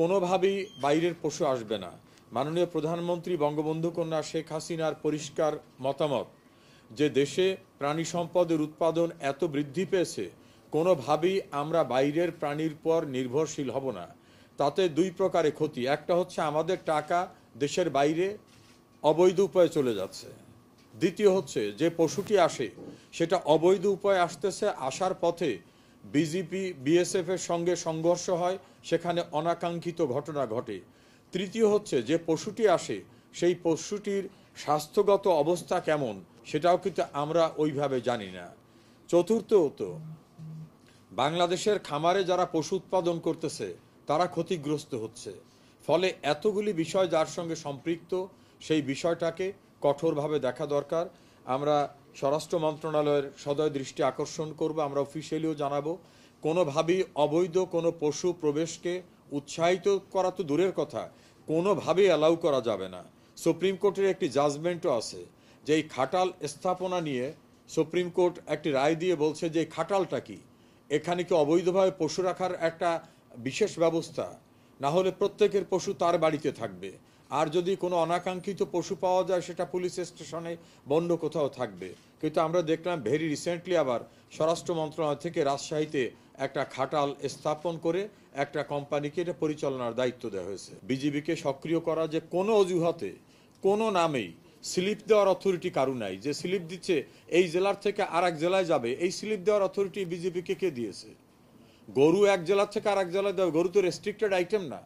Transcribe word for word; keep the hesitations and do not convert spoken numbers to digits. কোনোভাবেই বাইরের পশু আসবে না। মাননীয় প্রধানমন্ত্রী বঙ্গবন্ধু কন্যা শেখ হাসিনার পরিষ্কার মতামত যে দেশে প্রাণী সম্পদের উৎপাদন এত বৃদ্ধি পেয়েছে, কোনোভাবেই আমরা বাইরের প্রাণীর পর নির্ভরশীল হব না। তাতে দুই প্রকারে ক্ষতি, একটা হচ্ছে আমাদের টাকা দেশের বাইরে অবৈধ উপায়ে চলে যাচ্ছে, দ্বিতীয় হচ্ছে যে পশুটি আসে সেটা অবৈধ উপায়ে আসতেছে, আসার পথে বিজিপি বিএসএফ এর সঙ্গে সংঘর্ষ হয়, সেখানে অনাকাঙ্ক্ষিত ঘটনা ঘটে, তৃতীয় হচ্ছে যে পশুটি আসে সেই পশুটির স্বাস্থ্যগত অবস্থা কেমন সেটাও কিন্তু আমরা ওইভাবে জানি না, চতুর্থত বাংলাদেশের খামারে যারা পশু উৎপাদন করতেছে তারা ক্ষতিগ্রস্ত হচ্ছে। ফলে এতগুলি বিষয় যার সঙ্গে সম্পৃক্ত সেই বিষয়টাকে কঠোরভাবে দেখা দরকার। আমরা স্বরাষ্ট্র মন্ত্রণালয়ের সদয় দৃষ্টি আকর্ষণ করব, আমরা অফিসিয়ালিও জানাবো কোনোভাবেই অবৈধ কোনো পশু প্রবেশকে উৎসাহিত করা তো দূরের কথা, কোনোভাবেই অ্যালাউ করা যাবে না। সুপ্রিম কোর্টের একটি জাজমেন্টও আছে যে এই খাটাল স্থাপনা নিয়ে সুপ্রিম কোর্ট একটি রায় দিয়ে বলছে যে এই খাটালটা কি, এখানে কি অবৈধভাবে পশু রাখার একটা বিশেষ ব্যবস্থা, না হলে প্রত্যেকের পশু তার বাড়িতে থাকবে, আর যদি কোনো অনাকাঙ্ক্ষিত পশু পাওয়া যায় সেটা পুলিশ স্টেশনে বন্য কোথাও থাকবে। কিন্তু আমরা দেখলাম ভেরি রিসেন্টলি আবার স্বরাষ্ট্র মন্ত্রণালয় থেকে রাজশাহীতে একটা খাটাল স্থাপন করে একটা কোম্পানিকে এটা পরিচালনার দায়িত্ব দেওয়া হয়েছে। বিজিবিকে সক্রিয় করা যে কোনো অজুহাতে কোনো নামেই স্লিপ দেওয়ার অথরিটি কারু নাই, যে স্লিপ দিচ্ছে এই জেলার থেকে আর এক জেলায় যাবে, এই স্লিপ দেওয়ার অথরিটি বিজিবিকে কে দিয়েছে? গরু এক জেলার থেকে আর এক জেলায় দেওয়া, গরু তো রেস্ট্রিক্টেড আইটেম না।